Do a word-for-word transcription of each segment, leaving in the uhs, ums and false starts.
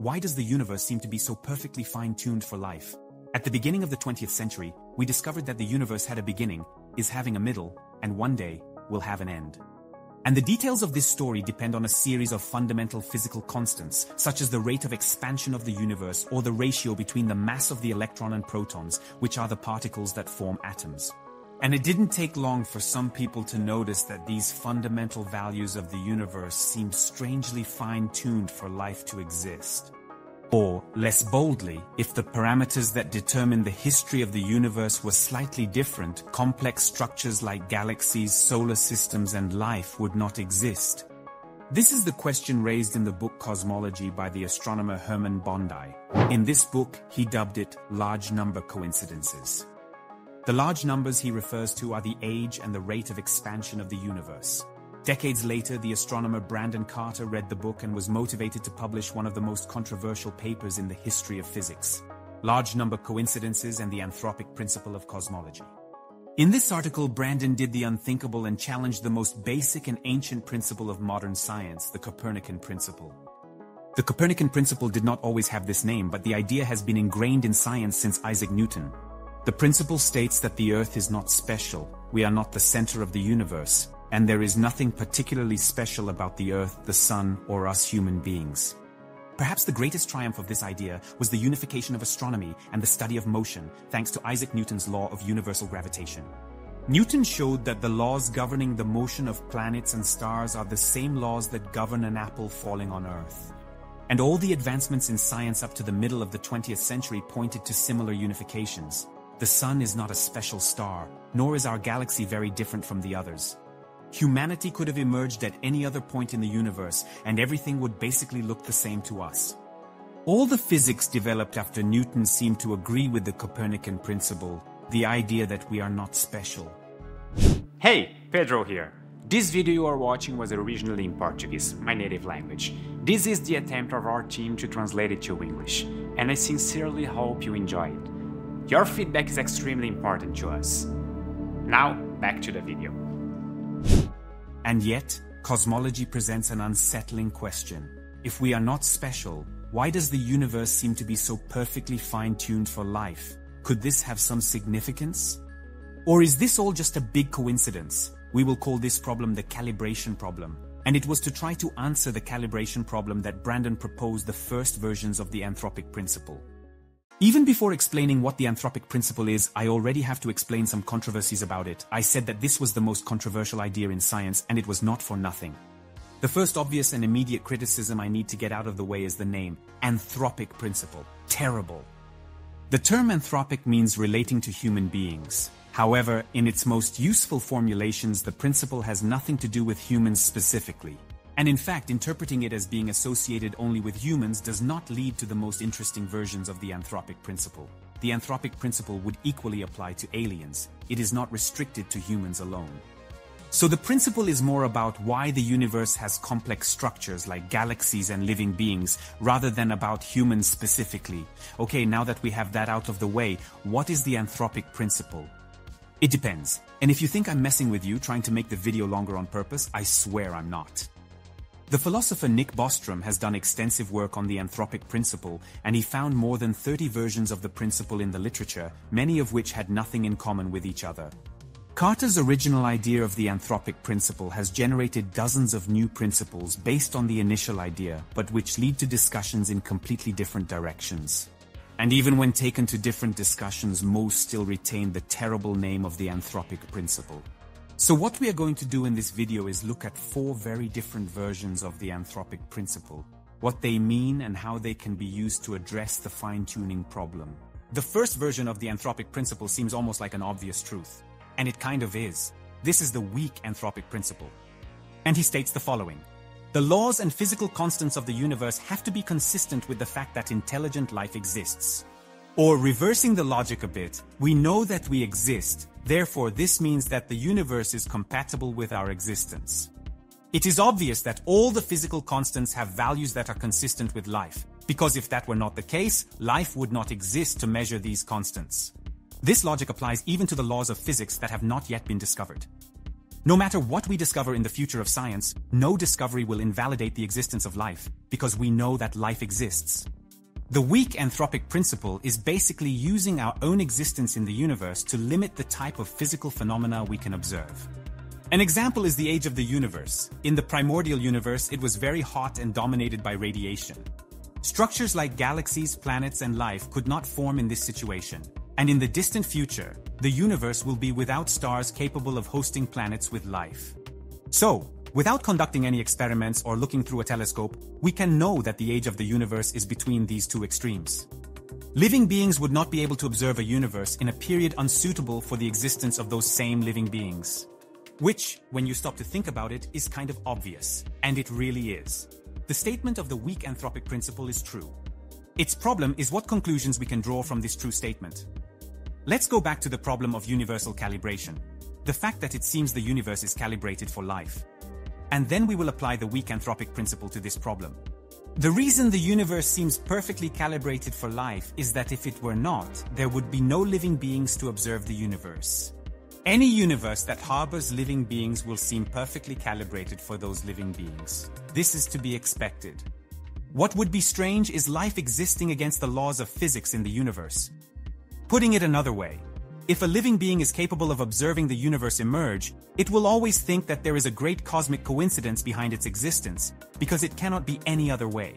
Why does the universe seem to be so perfectly fine-tuned for life? At the beginning of the twentieth century, we discovered that the universe had a beginning, is having a middle, and one day will have an end. And the details of this story depend on a series of fundamental physical constants, such as the rate of expansion of the universe or the ratio between the mass of the electron and protons, which are the particles that form atoms. And it didn't take long for some people to notice that these fundamental values of the universe seem strangely fine-tuned for life to exist. Or, less boldly, if the parameters that determine the history of the universe were slightly different, complex structures like galaxies, solar systems, and life would not exist. This is the question raised in the book Cosmology by the astronomer Hermann Bondi. In this book, he dubbed it large number coincidences. The large numbers he refers to are the age and the rate of expansion of the universe. Decades later, the astronomer Brandon Carter read the book and was motivated to publish one of the most controversial papers in the history of physics, Large Number Coincidences and the Anthropic Principle of Cosmology. In this article, Brandon did the unthinkable and challenged the most basic and ancient principle of modern science, the Copernican Principle. The Copernican Principle did not always have this name, but the idea has been ingrained in science since Isaac Newton. The principle states that the Earth is not special, we are not the center of the universe, and there is nothing particularly special about the Earth, the Sun, or us human beings. Perhaps the greatest triumph of this idea was the unification of astronomy and the study of motion, thanks to Isaac Newton's law of universal gravitation. Newton showed that the laws governing the motion of planets and stars are the same laws that govern an apple falling on Earth. And all the advancements in science up to the middle of the twentieth century pointed to similar unifications. The Sun is not a special star, nor is our galaxy very different from the others. Humanity could have emerged at any other point in the universe, and everything would basically look the same to us. All the physics developed after Newton seemed to agree with the Copernican principle, the idea that we are not special. Hey, Pedro here. This video you are watching was originally in Portuguese, my native language. This is the attempt of our team to translate it to English, and I sincerely hope you enjoy it. Your feedback is extremely important to us. Now, back to the video. And yet, cosmology presents an unsettling question. If we are not special, why does the universe seem to be so perfectly fine-tuned for life? Could this have some significance? Or is this all just a big coincidence? We will call this problem the calibration problem. And it was to try to answer the calibration problem that Brandon proposed the first versions of the anthropic principle. Even before explaining what the anthropic principle is, I already have to explain some controversies about it. I said that this was the most controversial idea in science, and it was not for nothing. The first obvious and immediate criticism I need to get out of the way is the name, anthropic principle. Terrible. The term anthropic means relating to human beings. However, in its most useful formulations, the principle has nothing to do with humans specifically. And in fact, interpreting it as being associated only with humans does not lead to the most interesting versions of the anthropic principle. The anthropic principle would equally apply to aliens. It is not restricted to humans alone. So the principle is more about why the universe has complex structures like galaxies and living beings, rather than about humans specifically. Okay, now that we have that out of the way, what is the anthropic principle? It depends. And if you think I'm messing with you, trying to make the video longer on purpose, I swear I'm not. The philosopher Nick Bostrom has done extensive work on the anthropic principle, and he found more than thirty versions of the principle in the literature, many of which had nothing in common with each other. Carter's original idea of the anthropic principle has generated dozens of new principles based on the initial idea, but which lead to discussions in completely different directions. And even when taken to different discussions, most still retain the terrible name of the anthropic principle. So what we are going to do in this video is look at four very different versions of the anthropic principle, what they mean and how they can be used to address the fine-tuning problem. The first version of the anthropic principle seems almost like an obvious truth, and it kind of is. This is the weak anthropic principle. And he states the following. The laws and physical constants of the universe have to be consistent with the fact that intelligent life exists. Or reversing the logic a bit, we know that we exist, therefore this means that the universe is compatible with our existence. It is obvious that all the physical constants have values that are consistent with life, because if that were not the case, life would not exist to measure these constants. This logic applies even to the laws of physics that have not yet been discovered. No matter what we discover in the future of science, no discovery will invalidate the existence of life, because we know that life exists. The weak anthropic principle is basically using our own existence in the universe to limit the type of physical phenomena we can observe. An example is the age of the universe. In the primordial universe, it was very hot and dominated by radiation. Structures like galaxies, planets, and life could not form in this situation. And in the distant future, the universe will be without stars capable of hosting planets with life. So, without conducting any experiments or looking through a telescope, we can know that the age of the universe is between these two extremes. Living beings would not be able to observe a universe in a period unsuitable for the existence of those same living beings. Which, when you stop to think about it, is kind of obvious. And it really is. The statement of the weak anthropic principle is true. Its problem is what conclusions we can draw from this true statement. Let's go back to the problem of universal calibration. The fact that it seems the universe is calibrated for life. And then we will apply the weak anthropic principle to this problem. The reason the universe seems perfectly calibrated for life is that if it were not, there would be no living beings to observe the universe. Any universe that harbors living beings will seem perfectly calibrated for those living beings. This is to be expected. What would be strange is life existing against the laws of physics in the universe. Putting it another way, if a living being is capable of observing the universe emerge, it will always think that there is a great cosmic coincidence behind its existence, because it cannot be any other way.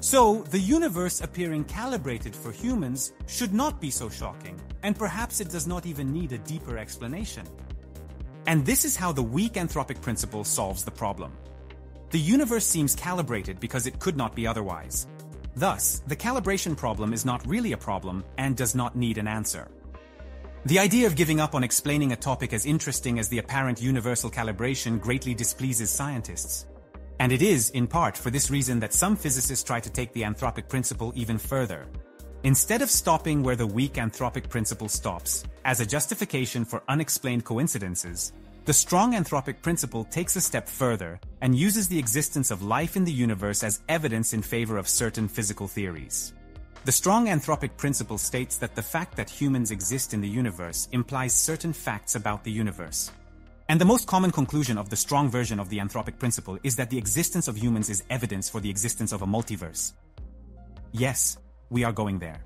So, the universe appearing calibrated for humans should not be so shocking, and perhaps it does not even need a deeper explanation. And this is how the weak anthropic principle solves the problem. The universe seems calibrated because it could not be otherwise. Thus, the calibration problem is not really a problem and does not need an answer. The idea of giving up on explaining a topic as interesting as the apparent universal calibration greatly displeases scientists. And it is, in part, for this reason that some physicists try to take the anthropic principle even further. Instead of stopping where the weak anthropic principle stops, as a justification for unexplained coincidences, the strong anthropic principle takes a step further and uses the existence of life in the universe as evidence in favor of certain physical theories. The strong anthropic principle states that the fact that humans exist in the universe implies certain facts about the universe. And the most common conclusion of the strong version of the anthropic principle is that the existence of humans is evidence for the existence of a multiverse. Yes, we are going there.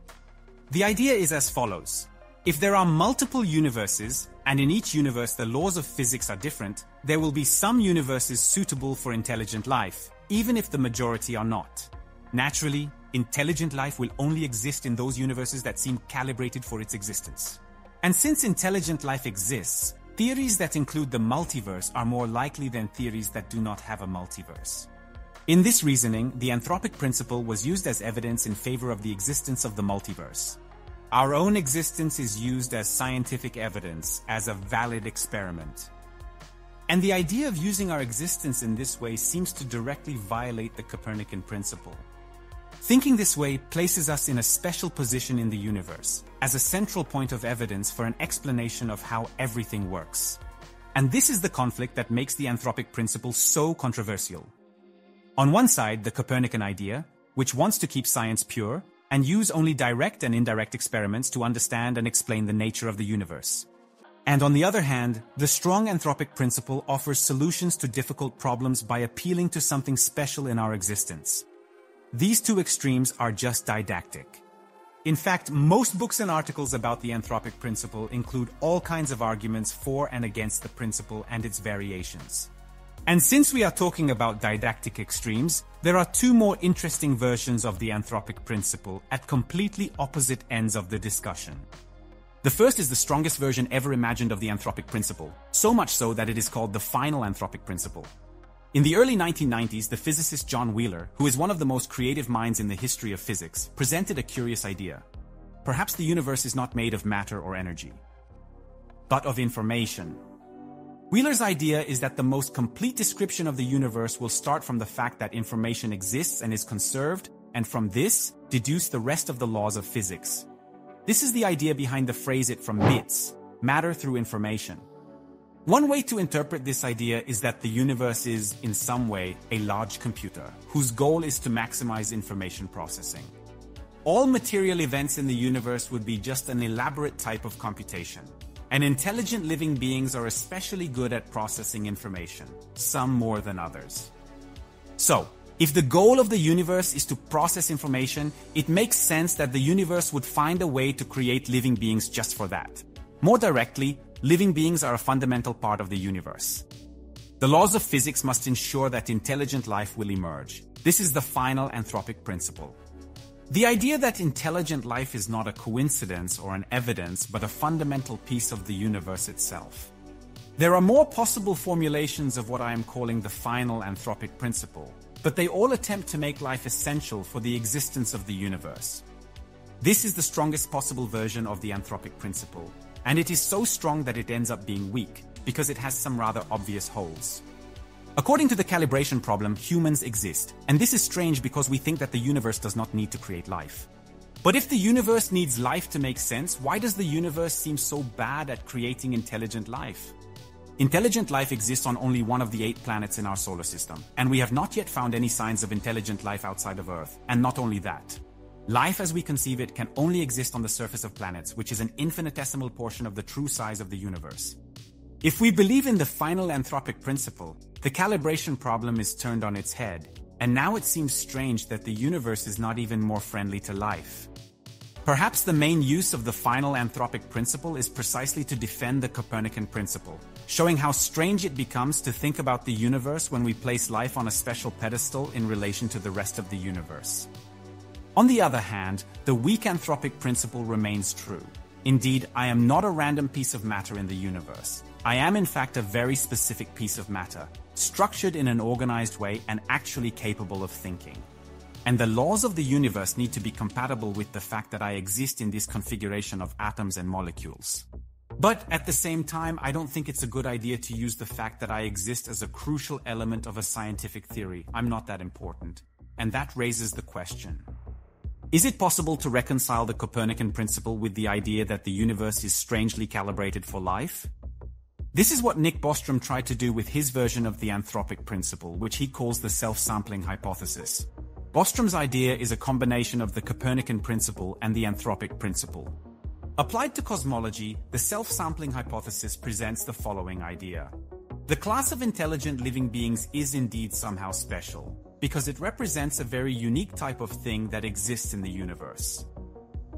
The idea is as follows. If there are multiple universes, and in each universe the laws of physics are different, there will be some universes suitable for intelligent life, even if the majority are not. Naturally, intelligent life will only exist in those universes that seem calibrated for its existence. And since intelligent life exists, theories that include the multiverse are more likely than theories that do not have a multiverse. In this reasoning, the anthropic principle was used as evidence in favor of the existence of the multiverse. Our own existence is used as scientific evidence, as a valid experiment. And the idea of using our existence in this way seems to directly violate the Copernican principle. Thinking this way places us in a special position in the universe, as a central point of evidence for an explanation of how everything works. And this is the conflict that makes the anthropic principle so controversial. On one side, the Copernican idea, which wants to keep science pure, and use only direct and indirect experiments to understand and explain the nature of the universe. And on the other hand, the strong anthropic principle offers solutions to difficult problems by appealing to something special in our existence. These two extremes are just didactic. In fact, most books and articles about the anthropic principle include all kinds of arguments for and against the principle and its variations. And since we are talking about didactic extremes, there are two more interesting versions of the anthropic principle at completely opposite ends of the discussion. The first is the strongest version ever imagined of the anthropic principle, so much so that it is called the final anthropic principle. In the early nineteen nineties, the physicist John Wheeler, who is one of the most creative minds in the history of physics, presented a curious idea. Perhaps the universe is not made of matter or energy, but of information. Wheeler's idea is that the most complete description of the universe will start from the fact that information exists and is conserved, and from this, deduce the rest of the laws of physics. This is the idea behind the phrase "it from bits," matter through information. One way to interpret this idea is that the universe is, in some way, a large computer, whose goal is to maximize information processing. All material events in the universe would be just an elaborate type of computation. And intelligent living beings are especially good at processing information, some more than others. So, if the goal of the universe is to process information, it makes sense that the universe would find a way to create living beings just for that. More directly, living beings are a fundamental part of the universe. The laws of physics must ensure that intelligent life will emerge. This is the final anthropic principle. The idea that intelligent life is not a coincidence or an evidence, but a fundamental piece of the universe itself. There are more possible formulations of what I am calling the final anthropic principle, but they all attempt to make life essential for the existence of the universe. This is the strongest possible version of the anthropic principle, and it is so strong that it ends up being weak, because it has some rather obvious holes. According to the calibration problem, humans exist, and this is strange because we think that the universe does not need to create life. But if the universe needs life to make sense, why does the universe seem so bad at creating intelligent life? Intelligent life exists on only one of the eight planets in our solar system, and we have not yet found any signs of intelligent life outside of Earth, and not only that. Life as we conceive it can only exist on the surface of planets, which is an infinitesimal portion of the true size of the universe. If we believe in the final anthropic principle, the calibration problem is turned on its head, and now it seems strange that the universe is not even more friendly to life. Perhaps the main use of the final anthropic principle is precisely to defend the Copernican principle, showing how strange it becomes to think about the universe when we place life on a special pedestal in relation to the rest of the universe. On the other hand, the weak anthropic principle remains true. Indeed, I am not a random piece of matter in the universe. I am in fact a very specific piece of matter, structured in an organized way and actually capable of thinking. And the laws of the universe need to be compatible with the fact that I exist in this configuration of atoms and molecules. But at the same time, I don't think it's a good idea to use the fact that I exist as a crucial element of a scientific theory. I'm not that important. And that raises the question. Is it possible to reconcile the Copernican principle with the idea that the universe is strangely calibrated for life? This is what Nick Bostrom tried to do with his version of the anthropic principle, which he calls the self-sampling hypothesis. Bostrom's idea is a combination of the Copernican principle and the anthropic principle. Applied to cosmology, the self-sampling hypothesis presents the following idea. The class of intelligent living beings is indeed somehow special, because it represents a very unique type of thing that exists in the universe.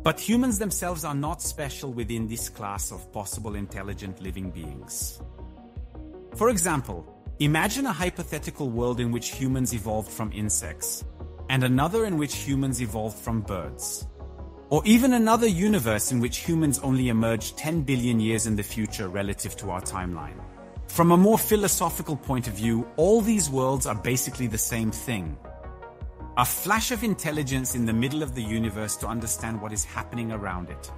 But humans themselves are not special within this class of possible intelligent living beings. For example, imagine a hypothetical world in which humans evolved from insects, and another in which humans evolved from birds. Or even another universe in which humans only emerged ten billion years in the future relative to our timeline. From a more philosophical point of view, all these worlds are basically the same thing. A flash of intelligence in the middle of the universe to understand what is happening around it.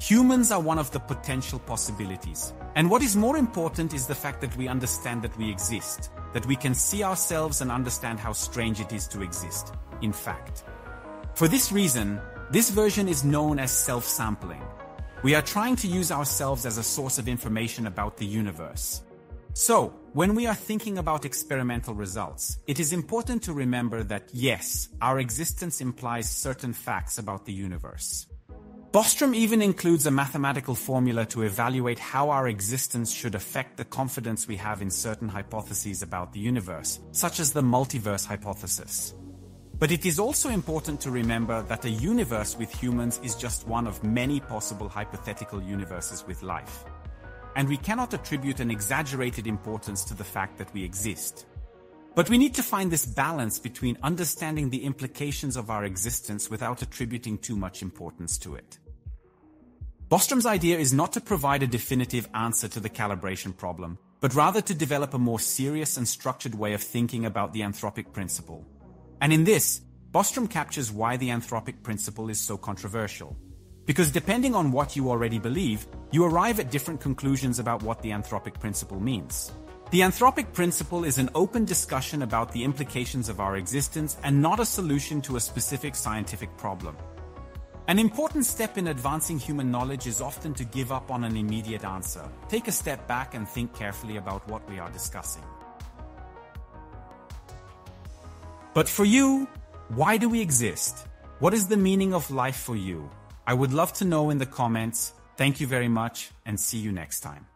Humans are one of the potential possibilities. And what is more important is the fact that we understand that we exist, that we can see ourselves and understand how strange it is to exist, in fact. For this reason, this version is known as self-sampling. We are trying to use ourselves as a source of information about the universe. So, when we are thinking about experimental results, it is important to remember that, yes, our existence implies certain facts about the universe. Bostrom even includes a mathematical formula to evaluate how our existence should affect the confidence we have in certain hypotheses about the universe, such as the multiverse hypothesis. But it is also important to remember that a universe with humans is just one of many possible hypothetical universes with life. And we cannot attribute an exaggerated importance to the fact that we exist. But we need to find this balance between understanding the implications of our existence without attributing too much importance to it. Bostrom's idea is not to provide a definitive answer to the calibration problem, but rather to develop a more serious and structured way of thinking about the anthropic principle. And in this, Bostrom captures why the anthropic principle is so controversial. Because depending on what you already believe, you arrive at different conclusions about what the anthropic principle means. The anthropic principle is an open discussion about the implications of our existence and not a solution to a specific scientific problem. An important step in advancing human knowledge is often to give up on an immediate answer, take a step back and think carefully about what we are discussing. But for you, why do we exist? What is the meaning of life for you? I would love to know in the comments, Thank you very much and see you next time.